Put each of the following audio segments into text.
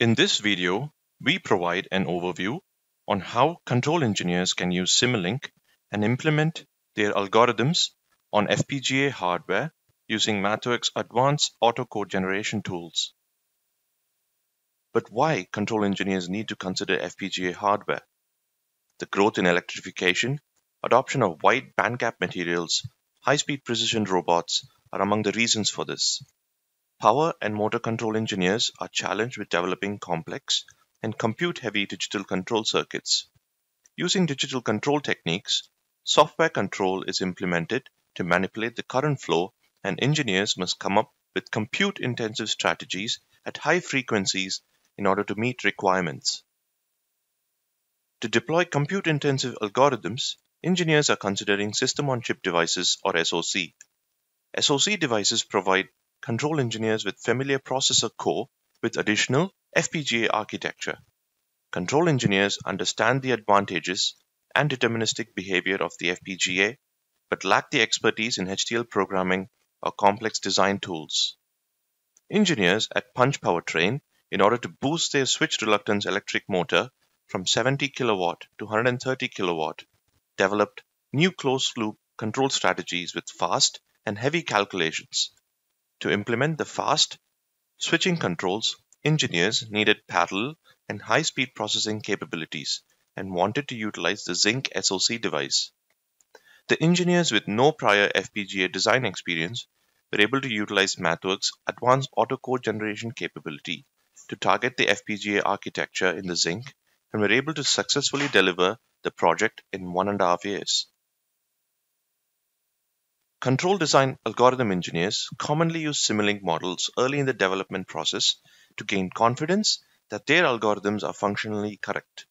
In this video, we provide an overview on how control engineers can use Simulink and implement their algorithms on FPGA hardware using MathWorks' advanced autocode generation tools. But why control engineers need to consider FPGA hardware? The growth in electrification, adoption of wide bandgap materials, high-speed precision robots are among the reasons for this. Power and motor control engineers are challenged with developing complex and compute-heavy digital control circuits. Using digital control techniques, software control is implemented to manipulate the current flow, and engineers must come up with compute-intensive strategies at high frequencies in order to meet requirements. To deploy compute-intensive algorithms, engineers are considering system-on-chip devices or SoC. SoC devices provide control engineers with familiar processor core with additional FPGA architecture. Control engineers understand the advantages and deterministic behavior of the FPGA, but lack the expertise in HDL programming or complex design tools. Engineers at Punch Powertrain, in order to boost their switch reluctance electric motor from 70 kW to 130 kW, developed new closed-loop control strategies with fast and heavy calculations. To implement the fast switching controls, engineers needed parallel and high-speed processing capabilities and wanted to utilize the Zynq SoC device. The engineers with no prior FPGA design experience were able to utilize MathWorks' advanced autocode generation capability to target the FPGA architecture in the Zynq and were able to successfully deliver the project in 1.5 years. Control design algorithm engineers commonly use Simulink models early in the development process to gain confidence that their algorithms are functionally correct.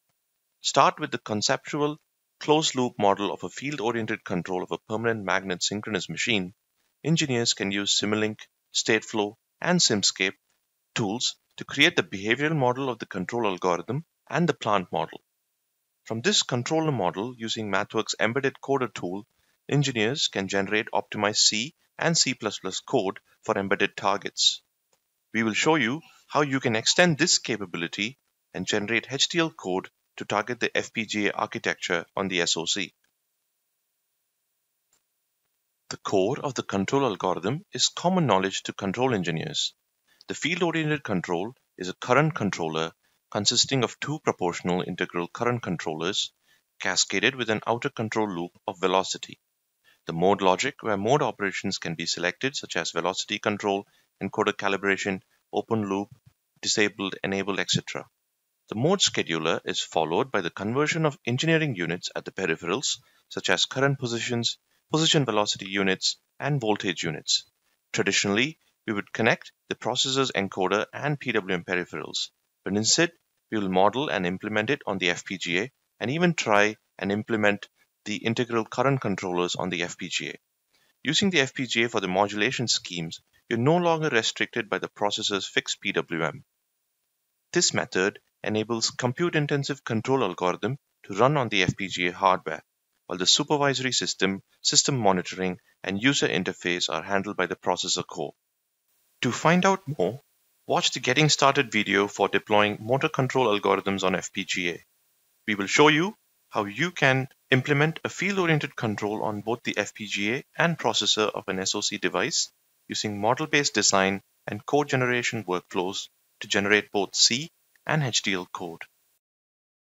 Start with the conceptual closed-loop model of a field-oriented control of a permanent magnet synchronous machine. Engineers can use Simulink, Stateflow, and Simscape tools to create the behavioral model of the control algorithm and the plant model. From this controller model using MathWorks' embedded coder tool, engineers can generate optimized C and C++ code for embedded targets. We will show you how you can extend this capability and generate HDL code to target the FPGA architecture on the SoC. The core of the control algorithm is common knowledge to control engineers. The field-oriented control is a current controller consisting of two proportional integral current controllers cascaded with an outer control loop of velocity. The mode logic, where mode operations can be selected, such as velocity control, encoder calibration, open loop, disabled, enabled, etc. The mode scheduler is followed by the conversion of engineering units at the peripherals, such as current positions, position velocity units, and voltage units. Traditionally, we would connect the processor's encoder and PWM peripherals, but instead, we will model and implement it on the FPGA and even try and implement the integral current controllers on the FPGA. Using the FPGA for the modulation schemes, you're no longer restricted by the processor's fixed PWM. This method enables compute-intensive control algorithm to run on the FPGA hardware, while the supervisory system, system monitoring, and user interface are handled by the processor core. To find out more, watch the Getting Started video for deploying motor control algorithms on FPGA. We will show you how you can implement a field-oriented control on both the FPGA and processor of an SoC device using model-based design and code generation workflows to generate both C and HDL code.